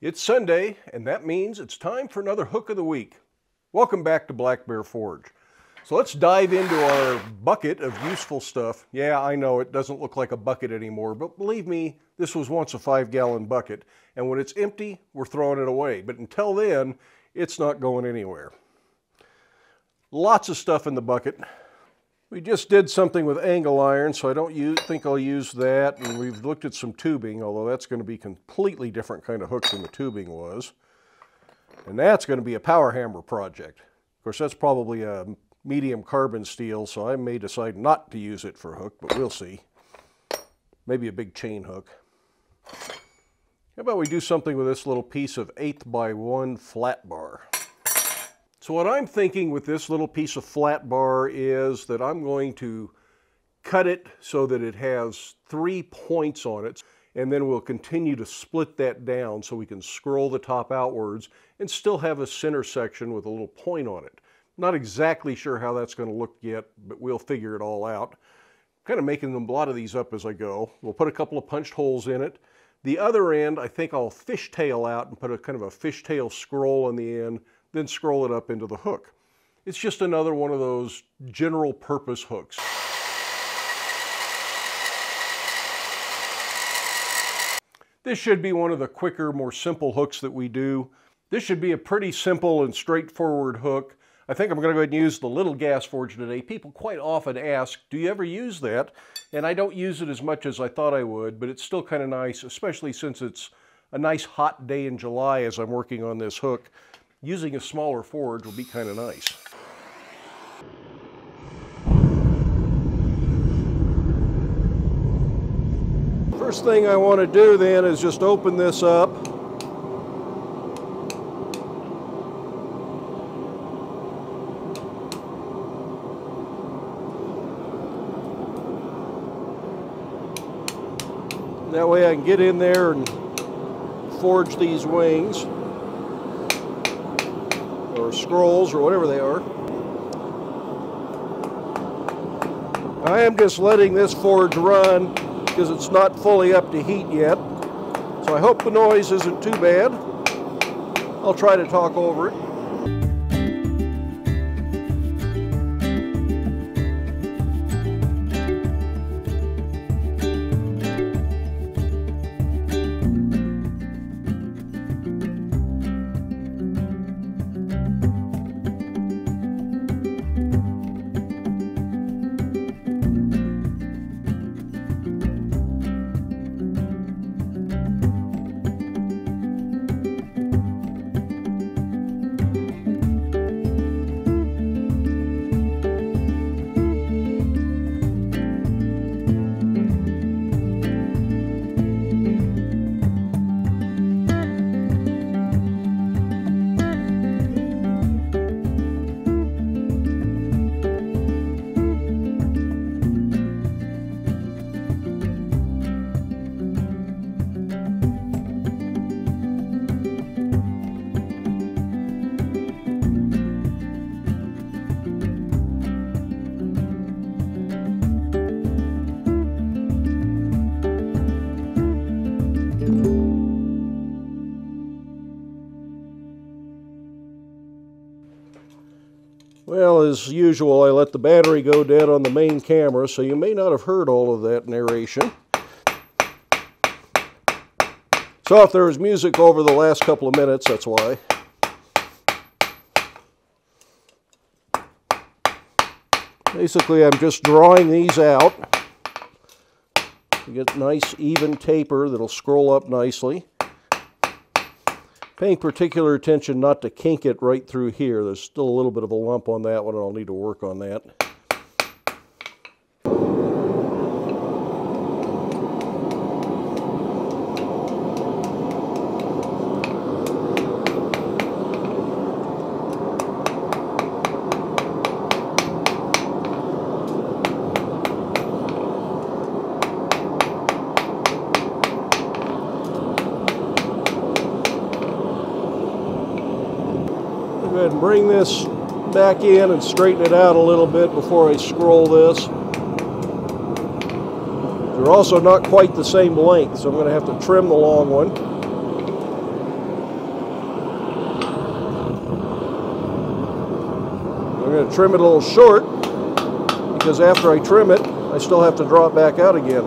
It's Sunday, and that means it's time for another hook of the week. Welcome back to Black Bear Forge. So let's dive into our bucket of useful stuff. Yeah, I know it doesn't look like a bucket anymore, but believe me, this was once a 5-gallon bucket, and when it's empty, we're throwing it away. But until then, it's not going anywhere. Lots of stuff in the bucket. We just did something with angle iron, so I don't think I'll use that. And we've looked at some tubing, although that's going to be completely different kind of hooks than the tubing was. And that's going to be a power hammer project. Of course, that's probably a medium carbon steel, so I may decide not to use it for a hook, but we'll see. Maybe a big chain hook. How about we do something with this little piece of 8x1 flat bar? So what I'm thinking with this little piece of flat bar is that I'm going to cut it so that it has 3 points on it, and then we'll continue to split that down so we can scroll the top outwards and still have a center section with a little point on it. Not exactly sure how that's going to look yet, but we'll figure it all out. Kind of making a lot of these up as I go. We'll put a couple of punched holes in it. The other end, I think I'll fishtail out and put a kind of a fishtail scroll on the end, then scroll it up into the hook. It's just another one of those general purpose hooks. This should be one of the quicker, more simple hooks that we do. This should be a pretty simple and straightforward hook. I think I'm going to go ahead and use the little gas forge today. People quite often ask, do you ever use that? And I don't use it as much as I thought I would, but it's still kind of nice, especially since it's a nice hot day in July as I'm working on this hook. Using a smaller forge will be kind of nice. First thing I want to do then is just open this up. That way I can get in there and forge these wings. Or scrolls, or whatever they are. I am just letting this forge run because it's not fully up to heat yet. So I hope the noise isn't too bad. I'll try to talk over it. Well, as usual, I let the battery go dead on the main camera, so you may not have heard all of that narration. So if there was music over the last couple of minutes, that's why. Basically, I'm just drawing these out. You get nice, even taper that'll scroll up nicely. Paying particular attention not to kink it right through here. There's still a little bit of a lump on that one, and I'll need to work on that. Go ahead and bring this back in and straighten it out a little bit before I scroll this. They're also not quite the same length, so I'm going to have to trim the long one. going to trim it a little short, because after I trim it, I still have to draw it back out again.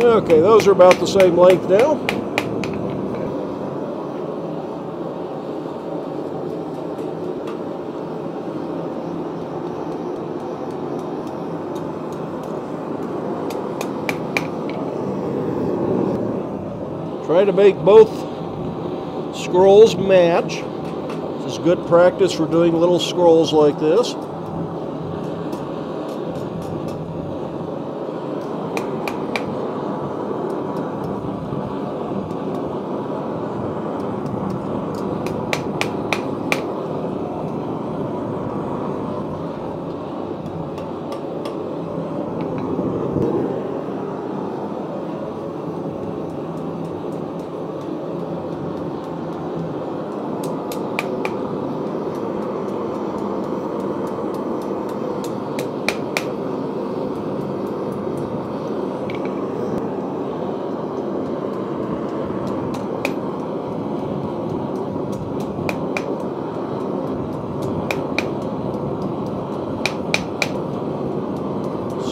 Okay, those are about the same length now. Try to make both scrolls match. This is good practice for doing little scrolls like this.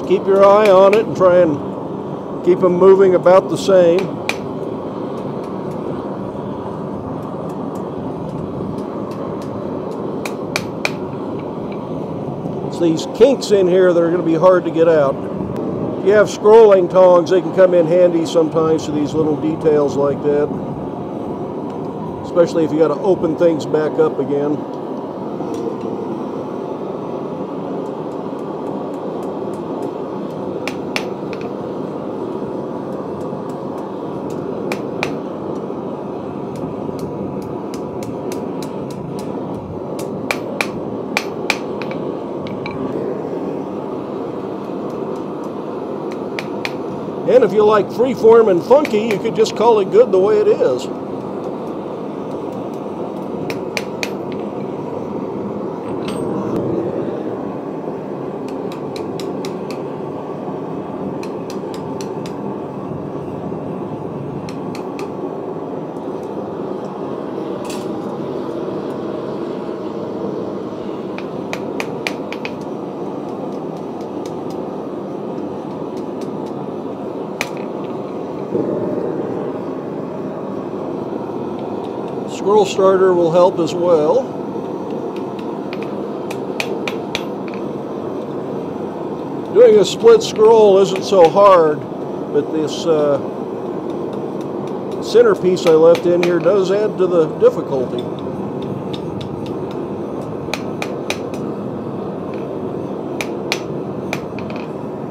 Keep your eye on it and try and keep them moving about the same. It's these kinks in here that are going to be hard to get out. If you have scrolling tongs, they can come in handy sometimes for these little details like that. Especially if you got to open things back up again. And if you like freeform and funky, you could just call it good the way it is. Scroll starter will help as well. Doing a split scroll isn't so hard, but this centerpiece I left in here does add to the difficulty.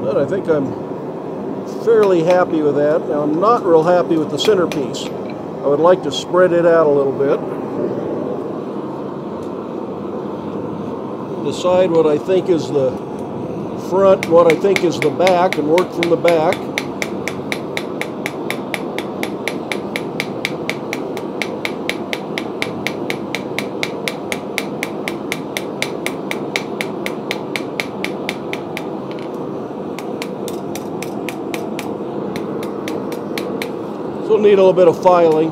But I think I'm fairly happy with that. Now, I'm not real happy with the centerpiece. I would like to spread it out a little bit. Decide what I think is the front, what I think is the back, and work from the back. Need a little bit of filing.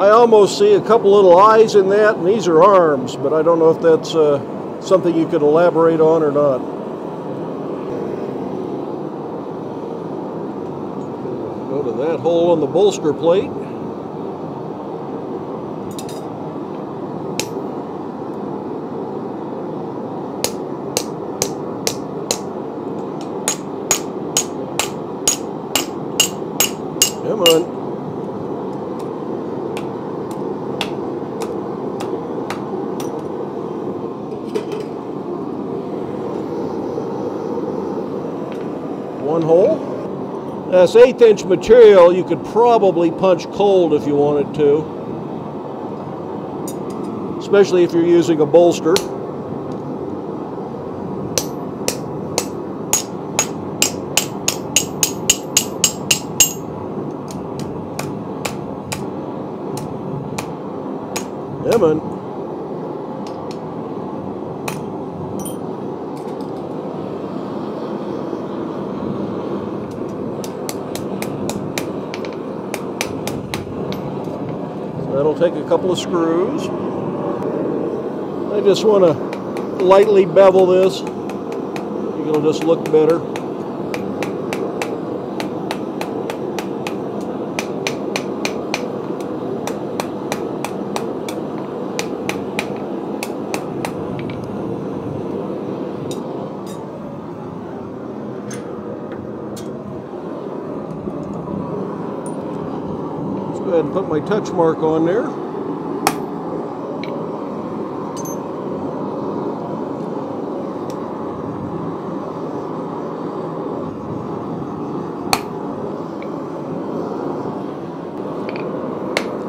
I almost see a couple little eyes in that, and these are arms, but I don't know if that's something you could elaborate on or not. Go to that hole on the bolster plate. Come on. One hole. Now, this 1/8 inch material, you could probably punch cold if you wanted to. Especially if you're using a bolster. Yeah, man. So that'll take a couple of screws. I just want to lightly bevel this. It'll just look better. Put my touch mark on there.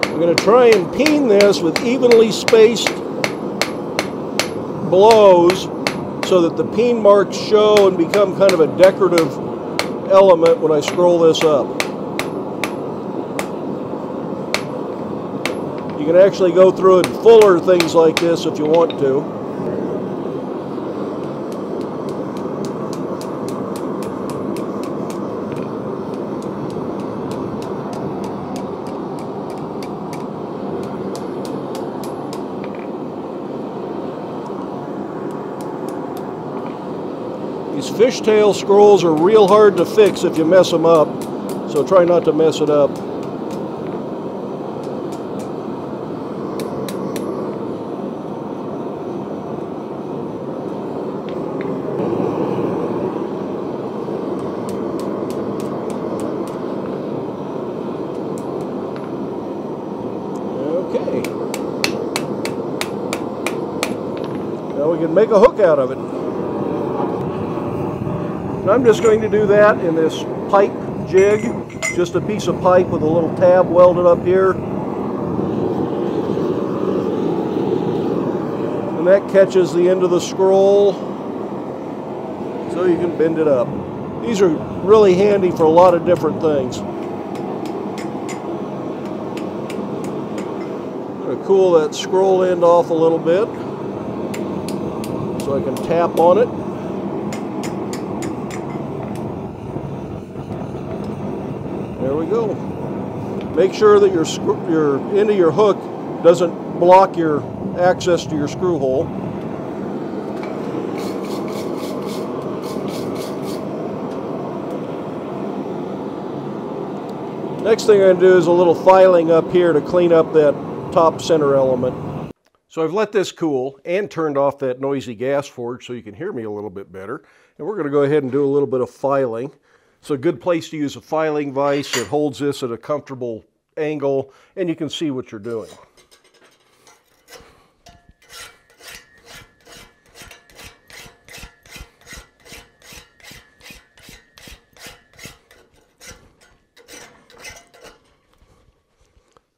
I'm going to try and peen this with evenly spaced blows so that the peen marks show and become kind of a decorative element when I scroll this up. You can actually go through and fuller things like this if you want to. These fishtail scrolls are real hard to fix if you mess them up, so try not to mess it up. Make a hook out of it. And I'm just going to do that in this pipe jig, just a piece of pipe with a little tab welded up here. And that catches the end of the scroll so you can bend it up. These are really handy for a lot of different things. I'm going to cool that scroll end off a little bit, so I can tap on it. There we go. Make sure that your end of your hook doesn't block your access to your screw hole. Next thing I'm going to do is a little filing up here to clean up that top center element. So I've let this cool and turned off that noisy gas forge so you can hear me a little bit better. And we're going to go ahead and do a little bit of filing. It's a good place to use a filing vise that holds this at a comfortable angle and you can see what you're doing.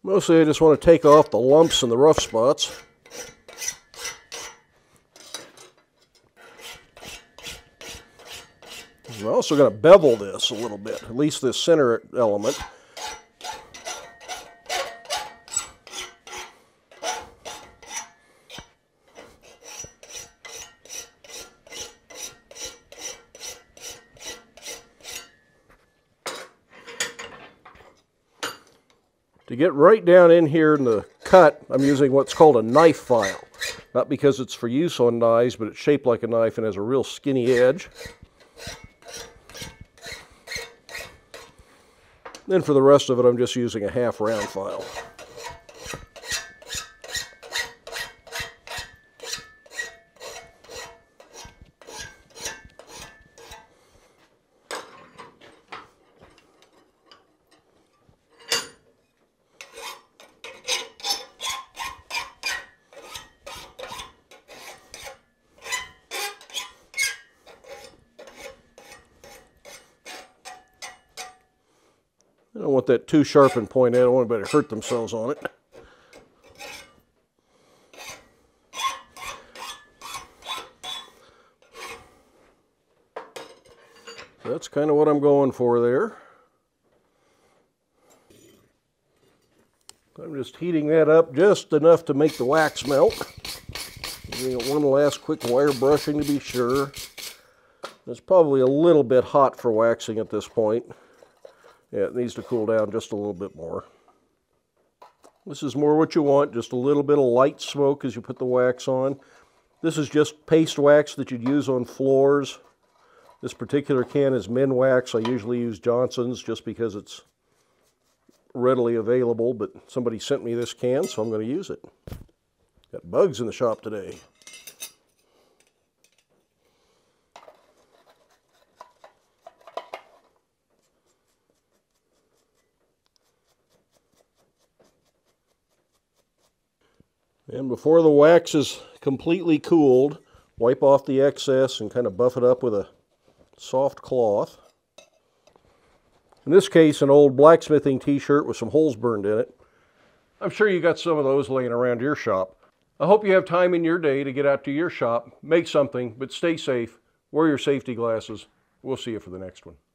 Mostly I just want to take off the lumps and the rough spots. We're also going to bevel this a little bit, at least this center element. To get right down in here in the cut, I'm using what's called a knife file. Not because it's for use on knives, but it's shaped like a knife and has a real skinny edge. Then for the rest of it, I'm just using a half round file. I don't want that too sharp and pointed. I don't want anybody to hurt themselves on it. So that's kind of what I'm going for there. I'm just heating that up just enough to make the wax melt. You get one last quick wire brushing to be sure. It's probably a little bit hot for waxing at this point. Yeah, it needs to cool down just a little bit more. This is more what you want, just a little bit of light smoke as you put the wax on. This is just paste wax that you'd use on floors. This particular can is Minwax. I usually use Johnson's just because it's readily available, but somebody sent me this can, so I'm going to use it. Got bugs in the shop today. And before the wax is completely cooled, wipe off the excess and kind of buff it up with a soft cloth. In this case, an old blacksmithing t-shirt with some holes burned in it. I'm sure you got some of those laying around your shop. I hope you have time in your day to get out to your shop, make something, but stay safe, wear your safety glasses. We'll see you for the next one.